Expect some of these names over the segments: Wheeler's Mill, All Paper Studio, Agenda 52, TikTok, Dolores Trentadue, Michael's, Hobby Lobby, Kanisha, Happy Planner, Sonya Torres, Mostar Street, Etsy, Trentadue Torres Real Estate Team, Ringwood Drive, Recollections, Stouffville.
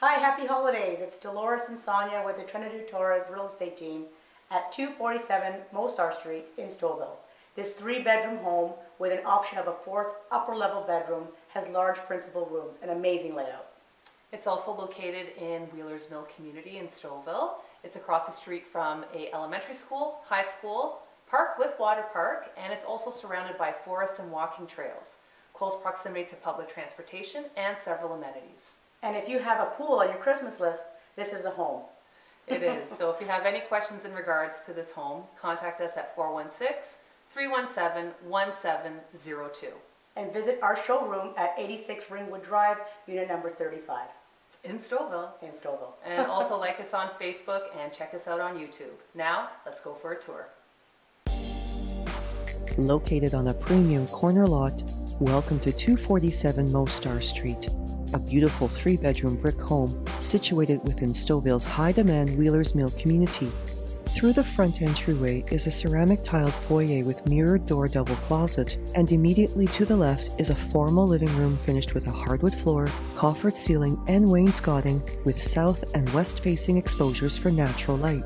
Hi, happy holidays. It's Dolores and Sonya with the Trentadue Torres Real Estate Team at 247 Mostar Street in Stouffville. This three-bedroom home with an option of a fourth upper-level bedroom has large principal rooms, an amazing layout. It's also located in Wheeler's Mill community in Stouffville. It's across the street from an elementary school, high school, park with water park, and it's also surrounded by forest and walking trails, close proximity to public transportation and several amenities. And if you have a pool on your Christmas list, this is the home. It is. So if you have any questions in regards to this home, contact us at 416-317-1702. And visit our showroom at 86 Ringwood Drive, unit number 35. In Stouffville. In Stouffville. And also like us on Facebook and check us out on YouTube. Now, let's go for a tour. Located on a premium corner lot, welcome to 247 Mostar Street. A beautiful three-bedroom brick home situated within Stouffville's high-demand Wheeler's Mill community. Through the front entryway is a ceramic tiled foyer with mirrored door double closet, and immediately to the left is a formal living room finished with a hardwood floor, coffered ceiling and wainscoting with south and west-facing exposures for natural light.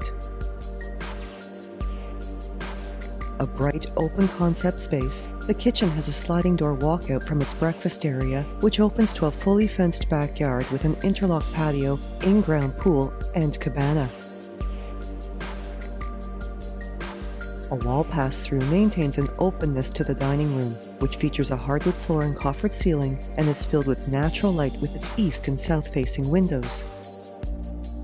A bright open concept space, the kitchen has a sliding door walkout from its breakfast area, which opens to a fully fenced backyard with an interlock patio, in-ground pool, and cabana. A wall pass-through maintains an openness to the dining room, which features a hardwood floor and coffered ceiling, and is filled with natural light with its east and south-facing windows.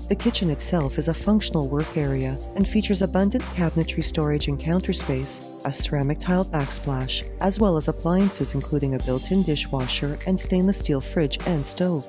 The kitchen itself is a functional work area and features abundant cabinetry storage and counter space, a ceramic tiled backsplash, as well as appliances including a built-in dishwasher and stainless steel fridge and stove.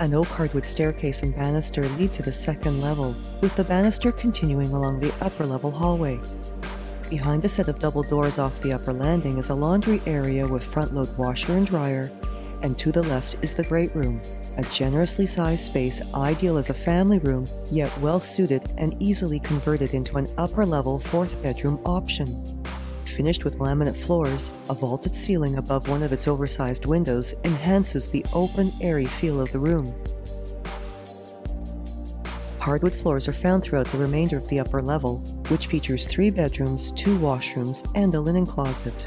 An oak hardwood staircase and banister lead to the second level, with the banister continuing along the upper level hallway. Behind a set of double doors off the upper landing is a laundry area with front-load washer and dryer, and to the left is the great room, a generously sized space ideal as a family room, yet well-suited and easily converted into an upper-level fourth-bedroom option. Finished with laminate floors, a vaulted ceiling above one of its oversized windows enhances the open, airy feel of the room. Hardwood floors are found throughout the remainder of the upper level, which features three bedrooms, two washrooms, and a linen closet.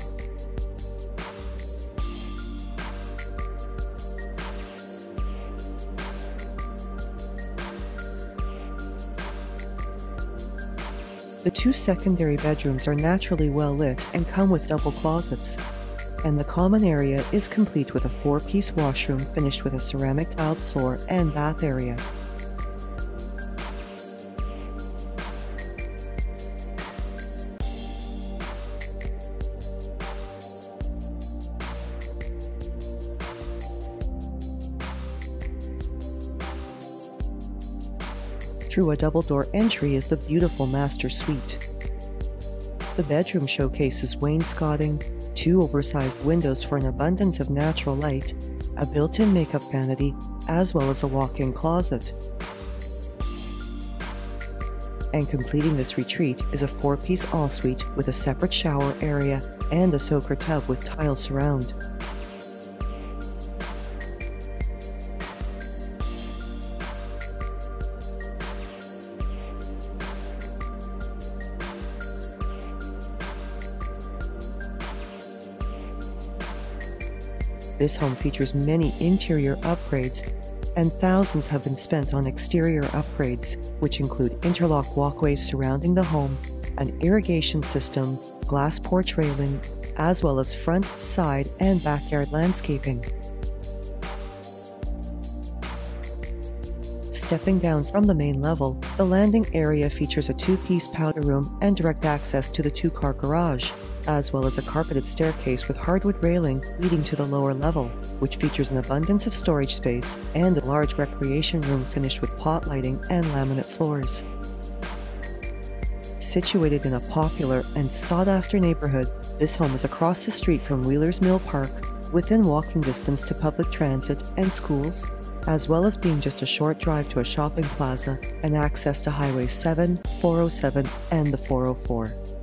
The two secondary bedrooms are naturally well lit and come with double closets, and the common area is complete with a four-piece washroom finished with a ceramic tiled floor and bath area. Through a double-door entry is the beautiful master suite. The bedroom showcases wainscoting, two oversized windows for an abundance of natural light, a built-in makeup vanity, as well as a walk-in closet. And completing this retreat is a four-piece ensuite with a separate shower area and a soaker tub with tile surround. This home features many interior upgrades, and thousands have been spent on exterior upgrades, which include interlock walkways surrounding the home, an irrigation system, glass porch railing, as well as front, side, and backyard landscaping. Stepping down from the main level, the landing area features a two-piece powder room and direct access to the two-car garage, as well as a carpeted staircase with hardwood railing leading to the lower level, which features an abundance of storage space and a large recreation room finished with pot lighting and laminate floors. Situated in a popular and sought-after neighborhood, this home is across the street from Wheeler's Mill Park, within walking distance to public transit and schools, as well as being just a short drive to a shopping plaza and access to Highway 7, 407, and the 404.